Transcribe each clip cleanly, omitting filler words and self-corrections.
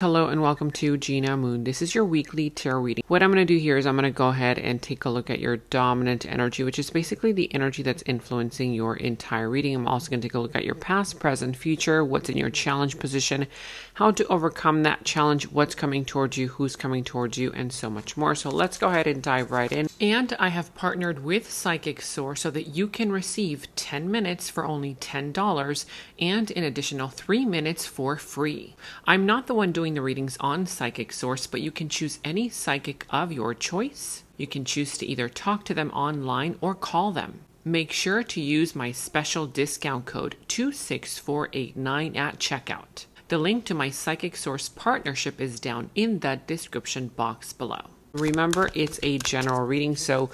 Hello and welcome to Gena Moon. This is your weekly tarot reading. What I'm going to do here is I'm going to go ahead and take a look at your dominant energy, which is basically the energy that's influencing your entire reading. I'm also going to take a look at your past, present, future, what's in your challenge position, how to overcome that challenge, what's coming towards you, who's coming towards you, and so much more. So let's go ahead and dive right in. And I have partnered with Psychic Source so that you can receive 10 minutes for only $10 and an additional 3 minutes for free. I'm not the one doing the readings on Psychic Source, but you can choose any psychic of your choice. You can choose to either talk to them online or call them. Make sure to use my special discount code 26489 at checkout. The link to my Psychic Source partnership is down in the description box below. Remember, it's a general reading, so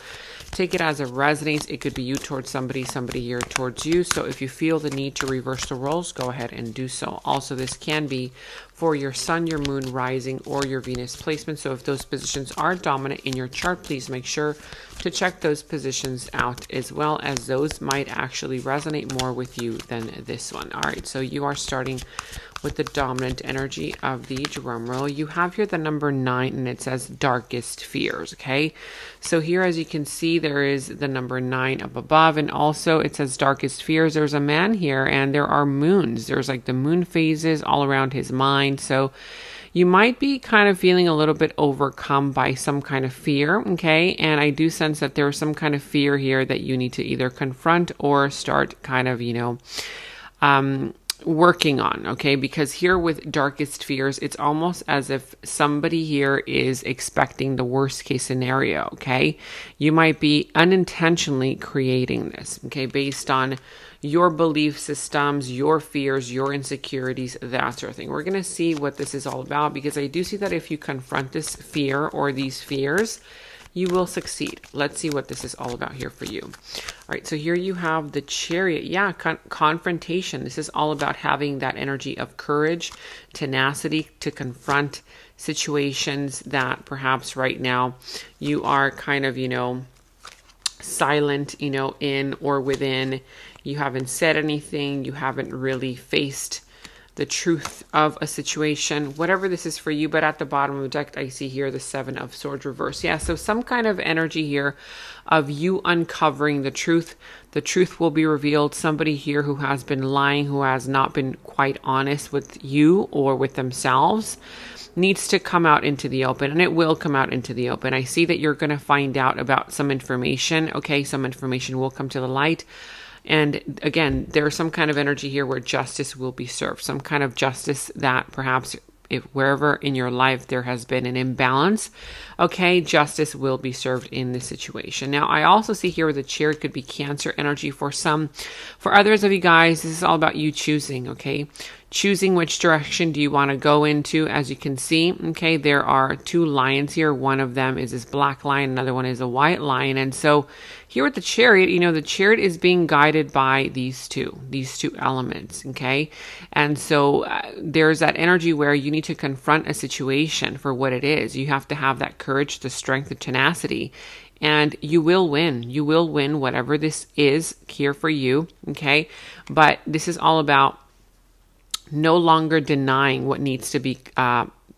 take it as it resonates. It could be you towards somebody, somebody here towards you. So if you feel the need to reverse the roles, go ahead and do so. Also, this can be for your sun, your moon, rising, or your Venus placement. So if those positions are dominant in your chart, please make sure to check those positions out as well, as those might actually resonate more with you than this one. All right, so you are starting with the dominant energy of the drum roll. You have here the number 9, and it says darkest fears, okay? So here, as you can see, there is the number 9 up above, and also it says darkest fears. There's a man here, and there are moons. There's like the moon phases all around his mind, so you might be kind of feeling a little bit overcome by some kind of fear, okay? And I do sense that there's some kind of fear here that you need to either confront or start kind of, you know, working on, okay? Because here with darkest fears, it's almost as if somebody here is expecting the worst case scenario, okay? You might be unintentionally creating this, okay, based on your belief systems, your fears, your insecurities, that sort of thing. We're going to see what this is all about, because I do see that if you confront this fear or these fears, you will succeed. Let's see what this is all about here for you. All right, so here you have the Chariot. Yeah, confrontation. This is all about having that energy of courage, tenacity to confront situations that perhaps right now you are kind of, you know, silent, you know, in or within. You haven't said anything. You haven't really faced the truth of a situation, whatever this is for you. But at the bottom of the deck, I see here the 7 of Swords reverse. Yeah, so some kind of energy here of you uncovering the truth. The truth will be revealed. Somebody here who has been lying, who has not been quite honest with you or with themselves, needs to come out into the open, and it will come out into the open. I see that you're going to find out about some information, okay? Some information will come to the light. And again, there's some kind of energy here where justice will be served, some kind of justice that perhaps if wherever in your life there has been an imbalance, okay, justice will be served in this situation. Now, I also see here the Chariot could be Cancer energy for some. For others of you guys, this is all about you choosing, okay? Choosing which direction do you want to go into. As you can see, okay, there are two lions here. One of them is this black lion, another one is a white lion. And so here with the Chariot, you know, the Chariot is being guided by these two elements, okay? And so there's that energy where you need to confront a situation for what it is. You have to have that courage, the strength, the tenacity, and you will win. You will win whatever this is here for you, okay? But this is all about no longer denying what needs to be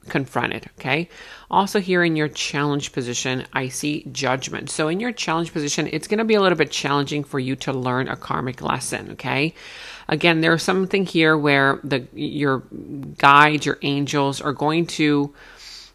confronted, okay? Also here in your challenge position, I see judgment. So in your challenge position, it's going to be a little bit challenging for you to learn a karmic lesson, okay? Again, there's something here where your guides, your angels are going to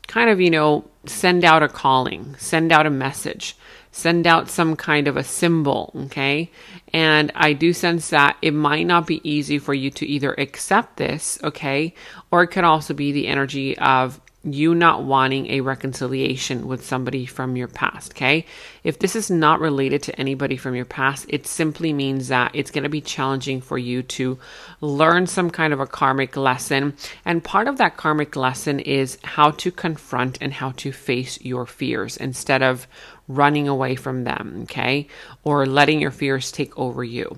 kind of, you know, send out a calling, send out a message, send out some kind of a symbol, okay? And I do sense that it might not be easy for you to either accept this, okay, or it could also be the energy of you not wanting a reconciliation with somebody from your past, okay? If this is not related to anybody from your past, it simply means that it's going to be challenging for you to learn some kind of a karmic lesson. And part of that karmic lesson is how to confront and how to face your fears instead of running away from them, okay? Or letting your fears take over you.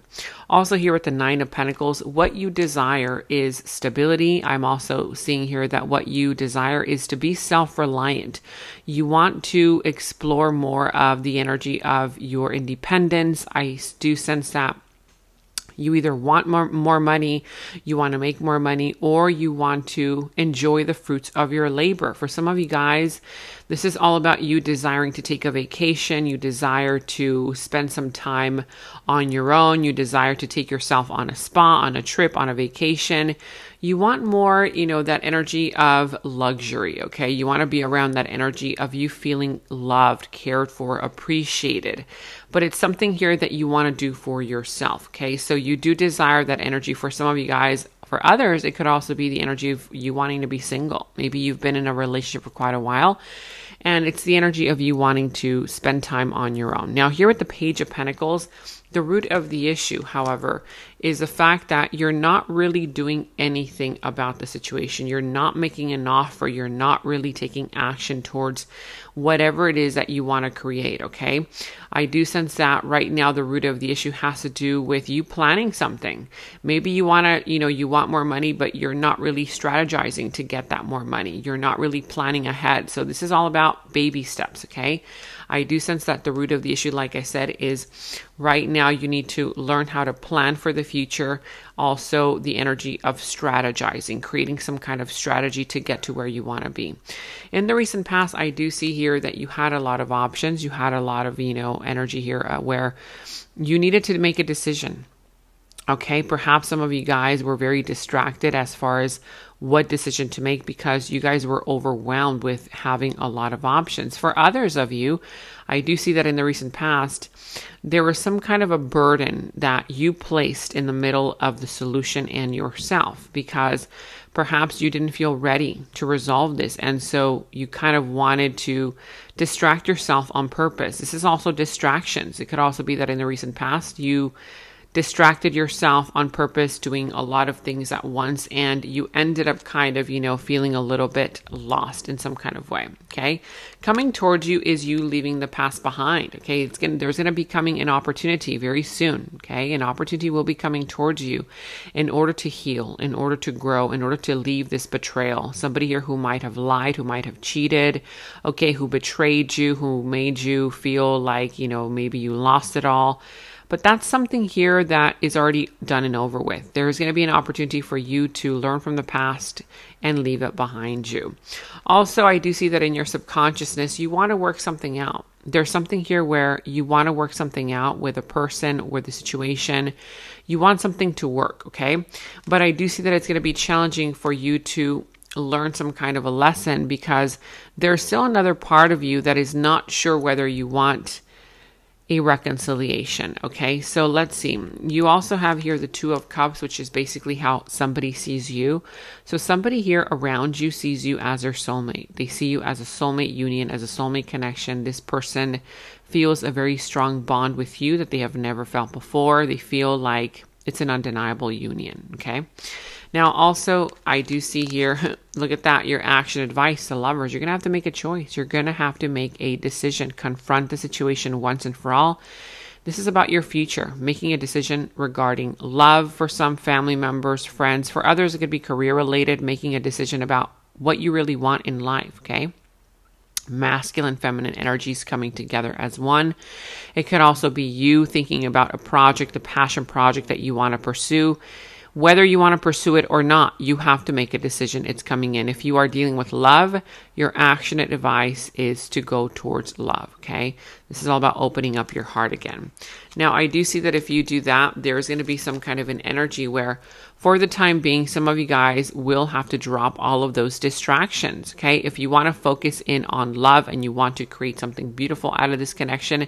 Also here with the 9 of Pentacles, what you desire is stability. I'm also seeing here that what you desire is to be self-reliant. You want to explore more of the energy of your independence. I do sense that You either want more money, you want to make more money, or you want to enjoy the fruits of your labor. For some of you guys, this is all about you desiring to take a vacation. You desire to spend some time on your own. You desire to take yourself on a spa, on a trip, on a vacation. You want more, you know, that energy of luxury, okay? You want to be around that energy of you feeling loved, cared for, appreciated. But it's something here that you want to do for yourself, okay? So you do desire that energy for some of you guys. For others, it could also be the energy of you wanting to be single. Maybe you've been in a relationship for quite a while, and it's the energy of you wanting to spend time on your own. Now, here with the Page of Pentacles, the root of the issue, however, is the fact that you're not really doing anything about the situation. You're not making an offer. You're not really taking action towards whatever it is that you want to create, okay? I do sense that right now the root of the issue has to do with you planning something. Maybe you want to, you know, you want more money, but you're not really strategizing to get that more money. You're not really planning ahead. So this is all about baby steps, okay? I do sense that the root of the issue, like I said, is right now you need to learn how to plan for the future. Also, the energy of strategizing, creating some kind of strategy to get to where you want to be. In the recent past, I do see here that you had a lot of options. You had a lot of, you know, energy here where you needed to make a decision. Okay, perhaps some of you guys were very distracted as far as what decision to make because you guys were overwhelmed with having a lot of options. For others of you, I do see that in the recent past, there was some kind of a burden that you placed in the middle of the solution and yourself because perhaps you didn't feel ready to resolve this. And so you kind of wanted to distract yourself on purpose. This is also distractions. It could also be that in the recent past, you distracted yourself on purpose, doing a lot of things at once, and you ended up kind of, you know, feeling a little bit lost in some kind of way, okay? Coming towards you is you leaving the past behind, okay? There's going to be coming an opportunity very soon, okay? An opportunity will be coming towards you in order to heal, in order to grow, in order to leave this betrayal. Somebody here who might have lied, who might have cheated, okay, who betrayed you, who made you feel like, you know, maybe you lost it all. But that's something here that is already done and over with. There's going to be an opportunity for you to learn from the past and leave it behind you. Also, I do see that in your subconsciousness, you want to work something out. There's something here where you want to work something out with a person, with a situation. You want something to work, okay? But I do see that it's going to be challenging for you to learn some kind of a lesson because there's still another part of you that is not sure whether you want a reconciliation, okay? So let's see. You also have here the Two of Cups, which is basically how somebody sees you. So somebody here around you sees you as their soulmate. They see you as a soulmate union, as a soulmate connection. This person feels a very strong bond with you that they have never felt before. They feel like it's an undeniable union, okay? Now, also, I do see here, look at that, your action advice to lovers. You're going to have to make a choice. You're going to have to make a decision. Confront the situation once and for all. This is about your future, making a decision regarding love for some family members, friends. For others, it could be career-related, making a decision about what you really want in life, okay? Masculine, feminine energies coming together as one. It could also be you thinking about a project, a passion project that you want to pursue. Whether you want to pursue it or not, you have to make a decision. It's coming in. If you are dealing with love, your action advice is to go towards love, okay? This is all about opening up your heart again. Now, I do see that if you do that, there's going to be some kind of an energy where, for the time being, some of you guys will have to drop all of those distractions, okay? If you want to focus in on love and you want to create something beautiful out of this connection,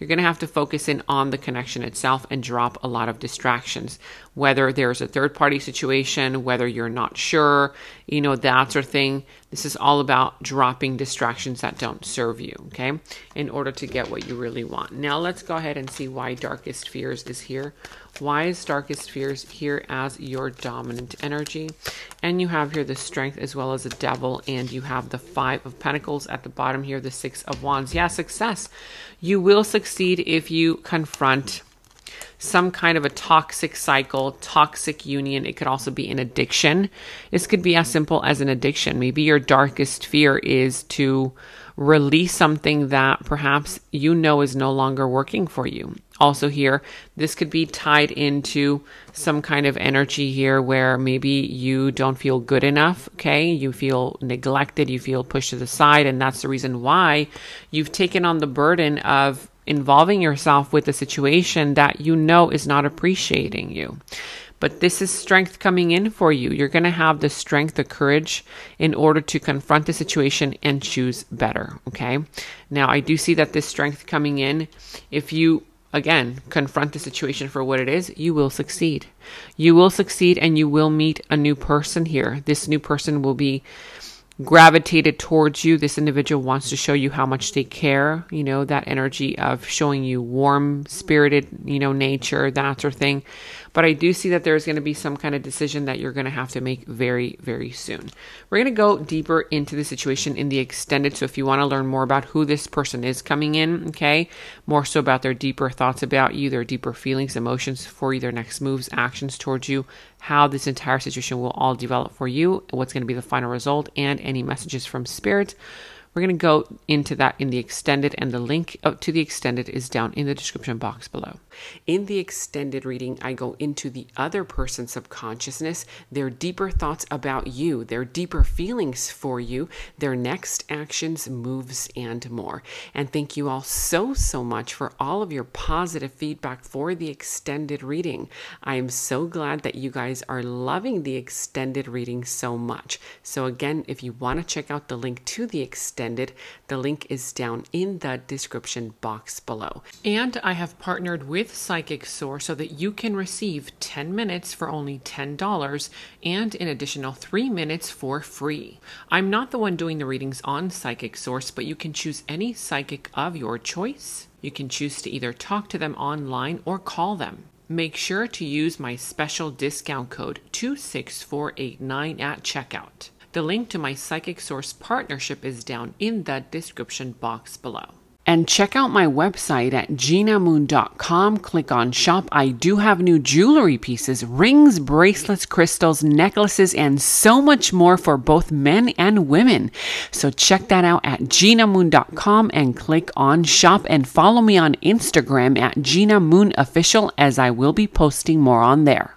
you're going to have to focus in on the connection itself and drop a lot of distractions, whether there's a third-party situation, whether you're not sure, you know, that sort of thing. This is all about dropping distractions that don't serve you, okay, in order to get what you really want. Now, let's go ahead and see why Darkest Fears is here. Why is Darkest Fears here as your dominant energy? And you have here the Strength as well as the Devil, and you have the Five of Pentacles at the bottom here, the Six of Wands. Yeah, success. You will succeed if you confront some kind of a toxic cycle, toxic union. It could also be an addiction. This could be as simple as an addiction. Maybe your darkest fear is to release something that perhaps you know is no longer working for you. Also here, this could be tied into some kind of energy here where maybe you don't feel good enough, okay? You feel neglected, you feel pushed to the side, and that's the reason why you've taken on the burden of involving yourself with a situation that you know is not appreciating you. But this is strength coming in for you. You're going to have the strength, the courage in order to confront the situation and choose better, okay? Now, I do see that this strength coming in, if you, again, confront the situation for what it is, you will succeed. You will succeed and you will meet a new person here. This new person will be gravitated towards you. This individual wants to show you how much they care, you know, that energy of showing you warm spirited, you know, nature, that sort of thing. But I do see that there's going to be some kind of decision that you're going to have to make very, very soon. We're going to go deeper into the situation in the extended. So if you want to learn more about who this person is coming in, okay, more so about their deeper thoughts about you, their deeper feelings, emotions for you, their next moves, actions towards you, how this entire situation will all develop for you, what's going to be the final result, and any messages from spirit. We're going to go into that in the extended, and the link to the extended is down in the description box below. In the extended reading, I go into the other person's subconsciousness, their deeper thoughts about you, their deeper feelings for you, their next actions, moves, and more. And thank you all so, so much for all of your positive feedback for the extended reading. I am so glad that you guys are loving the extended reading so much. So again, if you want to check out the link to the extended, the link is down in the description box below. And I have partnered with Psychic Source so that you can receive 10 minutes for only $10 and an additional 3 minutes for free. I'm not the one doing the readings on Psychic Source, but you can choose any psychic of your choice. You can choose to either talk to them online or call them. Make sure to use my special discount code 26489 at checkout. The link to my Psychic Source partnership is down in the description box below. And check out my website at genamoon.com. Click on shop. I do have new jewelry pieces, rings, bracelets, crystals, necklaces, and so much more for both men and women. So check that out at genamoon.com and click on shop, and follow me on Instagram at genamoonofficial, as I will be posting more on there.